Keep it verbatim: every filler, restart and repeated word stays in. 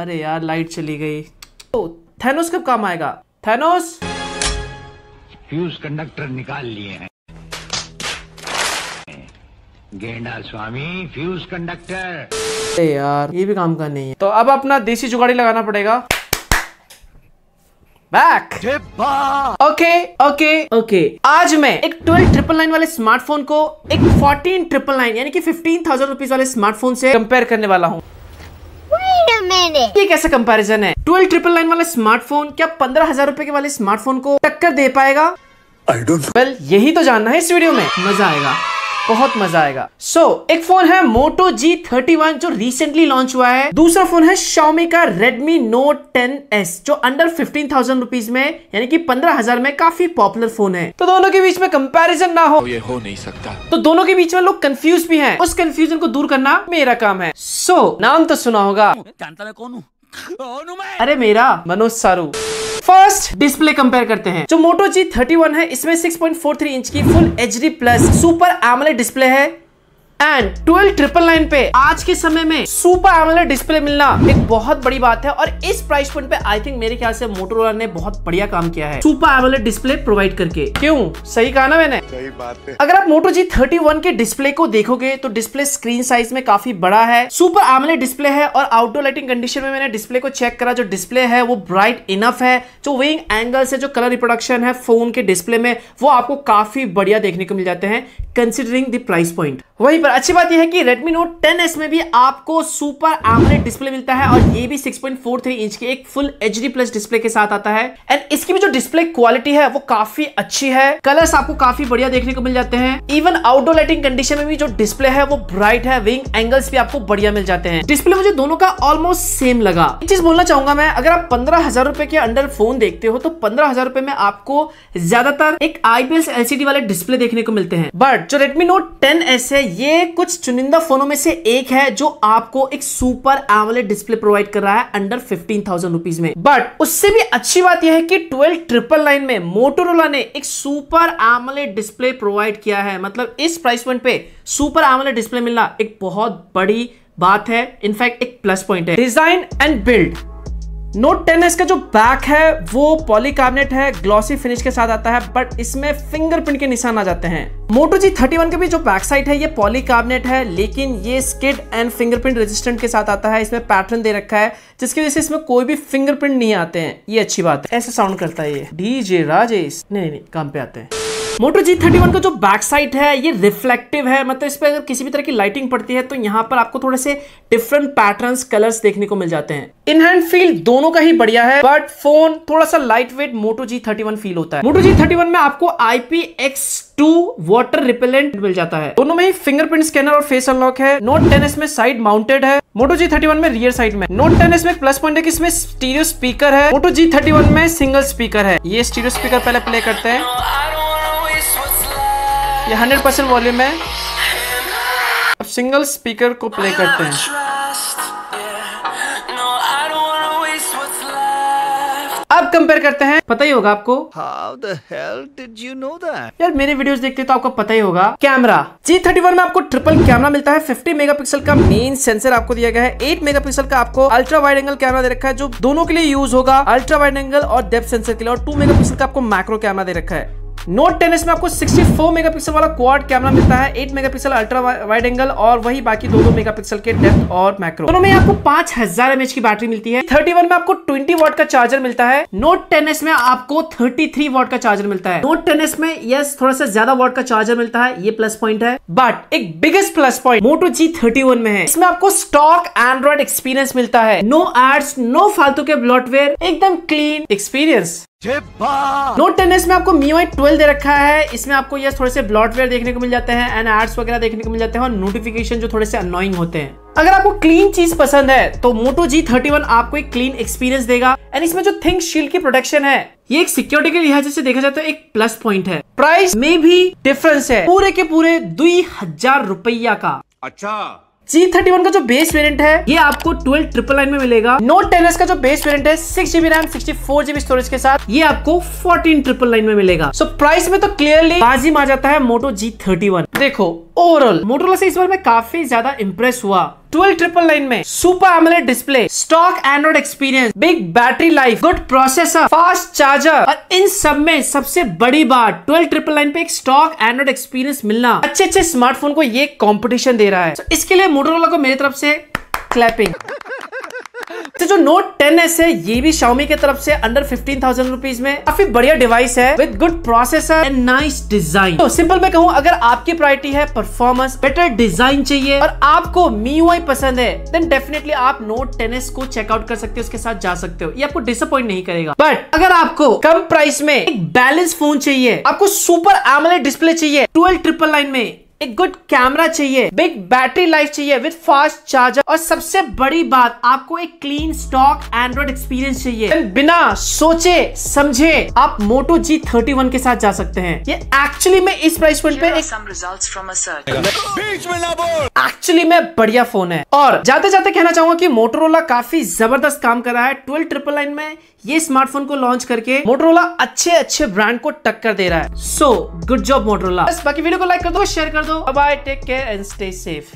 अरे यार लाइट चली गई। तो थैनोस कब काम आएगा? थैनोस फ्यूज कंडक्टर निकाल लिए हैं गेंडा स्वामी, फ्यूज कंडक्टर। अरे यार ये भी काम का नहीं है, तो अब अपना देसी जुगाड़ी लगाना पड़ेगा। Back okay okay okay. आज मैं एक ट्वेल्व ट्रिपल नाइन वाले स्मार्टफोन को एक फोर्टीन ट्रिपल नाइन यानी कि फिफ्टीन थाउजेंड रुपीज वाले स्मार्टफोन से कंपेयर करने वाला हूँ। ये कैसा कंपैरिजन है? ट्वेल्व ट्रिपल नाइन वाला स्मार्टफोन क्या पंद्रह हजार रुपए के वाले स्मार्टफोन को टक्कर दे पाएगा? I don't know. वेल यही तो जानना है इस वीडियो में, मजा आएगा, बहुत मजा आएगा। सो so, एक फोन है मोटो जी थर्टी वन जो रिसेंटली लॉन्च हुआ है। दूसरा फोन है Xiaomi का Redmi Note टेन एस जो अंडर फिफ्टीन थाउजेंड रुपीज में यानी कि पंद्रह हजार में काफी पॉपुलर फोन है। तो दोनों के बीच में कंपैरिजन ना हो, ये हो नहीं सकता। तो दोनों के बीच में लोग कंफ्यूज भी हैं, उस कंफ्यूजन को दूर करना मेरा काम है। सो so, नाम तो सुना होगा, जानता मैं कौन हूँ? अरे मेरा मनोज सारू। फर्स्ट डिस्प्ले कंपेयर करते हैं। जो मोटो जी थर्टी वन है इसमें six point four three inch की full HD plus super AMOLED display है एंड ट्वेल्व ट्रिपल नाइन पे आज के समय में सुपर एमोलेड डिस्प्ले मिलना एक बहुत बड़ी बात है। और इस प्राइस पॉइंट पे आई थिंक मेरे ख्याल से मोटोरोला ने बहुत बढ़िया काम किया है सुपर एमोलेड डिस्प्ले प्रोवाइड करके। क्यों, सही कहा ना मैंने? सही बात है। अगर आप मोटो जी थर्टी वन के डिस्प्ले को देखोगे तो डिस्प्ले स्क्रीन साइज में काफी बड़ा है, सुपर एमोलेड डिस्प्ले है। और आउटडोर लाइटिंग कंडीशन में मैंने डिस्प्ले को चेक करा, जो डिस्प्ले है वो ब्राइट इनफ है। जो वेइंग एंगल से जो कलर रिप्रोडक्शन है फोन के डिस्प्ले में वो आपको काफी बढ़िया देखने को मिल जाते हैं कंसिडरिंग द प्राइस पॉइंट। वहीं पर अच्छी बात यह है कि Redmi Note टेन एस में भी आपको सुपर एमोलेड डिस्प्ले मिलता है और ये भी six point four three inch की एक फुल एचडी प्लस डिस्प्ले के साथ आता है एंड इसकी भी जो डिस्प्ले क्वालिटी है वो काफी अच्छी है। कलर्स आपको काफी बढ़िया देखने को मिल जाते हैं। इवन आउटडोर लाइटिंग कंडीशन में भी जो डिस्प्ले है वो ब्राइट है, विंग एंगल्स भी आपको बढ़िया मिल जाते हैं। डिस्प्ले मुझे दोनों का ऑलमोस्ट सेम लगा। एक चीज बोलना चाहूंगा मैं, अगर आप पंद्रह हजार रुपए के अंडर फोन देखते हो तो पंद्रह हजार रुपए में आपको ज्यादातर एक आईपीएस एलसीडी वाले डिस्प्ले देखने को मिलते हैं। बट जो Redmi Note टेन एस है ये कुछ चुनिंदा फोनों में से एक है जो आपको एक सुपर एमोलेड डिस्प्ले प्रोवाइड कर रहा है अंडर पंद्रह हजार रुपीस में। बट उससे भी अच्छी बात यह है कि ट्वेल्व ट्रिपल नाइन में मोटोरोला ने एक सुपर एमोलेड डिस्प्ले प्रोवाइड किया है। मतलब इस प्राइस पॉइंट पे सुपर एमोलेड डिस्प्ले मिलना एक बहुत बड़ी बात है, इनफैक्ट एक प्लस पॉइंट है। Design and build, Note ten S का जो बैक है वो पॉलीकार्बोनेट है, ग्लॉसी फिनिश के साथ आता है बट इसमें फिंगरप्रिंट के निशान आ जाते हैं। मोटो जी थर्टी वन का भी जो बैक साइड है ये पॉलीकार्बोनेट है लेकिन ये स्किड एंड फिंगरप्रिंट रेजिस्टेंट के साथ आता है। इसमें पैटर्न दे रखा है जिसकी वजह से इसमें कोई भी फिंगरप्रिंट नहीं आते हैं, ये अच्छी बात है। ऐसे साउंड करता है ये डीजे राजेश, नहीं नहीं काम पे आते हैं। मोटो जी थर्टी वन का जो बैक साइड है ये रिफ्लेक्टिव है, मतलब इस पर अगर किसी भी तरह की लाइटिंग पड़ती है तो यहाँ पर आपको थोड़े से डिफरेंट पैटर्न्स कलर्स देखने को मिल जाते हैं। इन हैंड फील दोनों का ही बढ़िया है बट फोन थोड़ा सा light weight Moto G thirty one feel होता है। मोटो जी थर्टी वन में आपको I P X two water repellent मिल जाता है। दोनों में ही फिंगरप्रिंट स्कैनर और फेस अनलॉक है। Note टेन एस में साइड माउंटेड है, मोटो जी थर्टी वन में रियर साइड में। Note टेन एस में प्लस पॉइंट है कि इसमें स्टीरियो स्पीकर है, मोटो जी थर्टी वन में सिंगल स्पीकर है। ये स्टीरियो स्पीकर पहले प्ले करते हैं, ये हंड्रेड परसेंट वॉल्यूम है। अब सिंगल स्पीकर को प्ले करते हैं, अब कंपेयर करते हैं। पता ही होगा आपको, How the hell did you know that? यार मेरे वीडियोस देखते हो तो आपको पता ही होगा। कैमरा जी थर्टी वन में आपको ट्रिपल कैमरा मिलता है, फिफ्टी मेगापिक्सल का मेन सेंसर आपको दिया गया है, एट मेगापिक्सल का आपको अल्ट्रा वाइड एंगल कैमरा दे रखा है जो दोनों के लिए यूज होगा, अल्ट्रा वाइड एंगल और डेप्थ सेंसर के लिए, और टू मेगापिक्सल का आपको मैक्रो कैमरा दे रखा है। Note टेन एस में आपको सिक्सटी फोर मेगापिक्सल वाला क्वाड कैमरा मिलता है, eight megapixel ultra wide angle और वही बाकी दो दो मेगापिक्सल के डेप्थ और मैक्रो। दोनों में आपको पांच हजार एमएच की बैटरी मिलती है। थर्टी वन में आपको ट्वेंटी वॉट का चार्जर मिलता है, Note टेन एस में आपको थर्टी थ्री वॉट का चार्जर मिलता है। Note टेन एस में यस थोड़ा सा ज्यादा वॉट का चार्जर मिलता है, ये प्लस पॉइंट है। बट एक biggest plus point Moto G thirty one में है, इसमें आपको स्टॉक एंड्रॉइड एक्सपीरियंस मिलता है, नो एड्स, नो फालतू के ब्लॉटवेयर, एकदम clean experience. Note ten S में आपको M I U I twelve दे रखा है, इसमें आपको ये थोड़े से ब्लॉटवेयर देखने को मिल जाते हैं एंड एड्स वगैरह देखने को मिल जाते हैं और नोटिफिकेशन जो थोड़े से अनोइंग होते हैं। अगर आपको क्लीन चीज पसंद है तो मोटो जी थर्टी वन आपको एक क्लीन एक्सपीरियंस देगा एंड इसमें जो ThinkShield की प्रोटेक्शन है ये एक सिक्योरिटी के लिहाज से देखा जाए तो एक प्लस पॉइंट है। प्राइस में भी डिफरेंस है, पूरे के पूरे दुई हजार रुपया का। अच्छा, जी थर्टी वन का जो बेस वेरिएंट है ये आपको ट्वेल्व ट्रिपल नाइन में मिलेगा। Note टेन एस का जो बेस वेरिएंट है six GB RAM sixty four GB storage के साथ ये आपको फोर्टीन ट्रिपल नाइन में मिलेगा। सो so, प्राइस में तो क्लियरली बाजी मार जाता है मोटो जी थर्टी वन। देखो ओवरऑल मोटोरोला से इस बार मैं काफी ज्यादा इंप्रेस हुआ। ट्वेल्व ट्रिपल नाइन में super AMOLED display, stock Android experience, big battery life, good processor, fast charger और इन सब में सबसे बड़ी बात ट्वेल्व ट्रिपल नाइन पे एक स्टॉक एंड्रॉइड एक्सपीरियंस मिलना अच्छे अच्छे स्मार्टफोन को ये कंपटीशन दे रहा है। तो इसके लिए मोटोरोला को मेरी तरफ से क्लैपिंग। तो जो नोट टेन एस है ये भी Xiaomi के तरफ से अंडर पंद्रह हज़ार रुपीस में काफी बढ़िया डिवाइस है with good processor and nice design. तो सिंपल मैं कहूँ अगर आपकी प्रायोरिटी है परफॉर्मेंस, बेटर डिजाइन चाहिए और आपको M I U I पसंद है देन डेफिनेटली आप नोट टेन एस को चेकआउट कर सकते हो, उसके साथ जा सकते हो, ये आपको डिसअपॉइंट नहीं करेगा। बट अगर आपको कम प्राइस में एक बैलेंस फोन चाहिए, आपको सुपर एमोलेड डिस्प्ले चाहिए, ट्वेल्व ट्रिपल नाइन में एक गुड कैमरा चाहिए, बिग बैटरी लाइफ चाहिए विद फास्ट चार्जर और सबसे बड़ी बात आपको एक क्लीन स्टॉक एंड्रॉइड एक्सपीरियंस चाहिए, बिना सोचे समझे आप मोटो जी थर्टी वन के साथ जा सकते हैं। ये एक्चुअली में इस प्राइस पॉइंट पे एक्चुअली में बढ़िया फोन है। और जाते जाते कहना चाहूंगा कि मोटोरोला काफी जबरदस्त काम कर रहा है। ट्वेल्व ट्रिपल नाइन में ये स्मार्टफोन को लॉन्च करके मोटोरोला अच्छे अच्छे ब्रांड को टक्कर दे रहा है। So good job Motorola. बस बाकी वीडियो को लाइक कर दो, शेयर कर दो। Bye, take care and stay safe.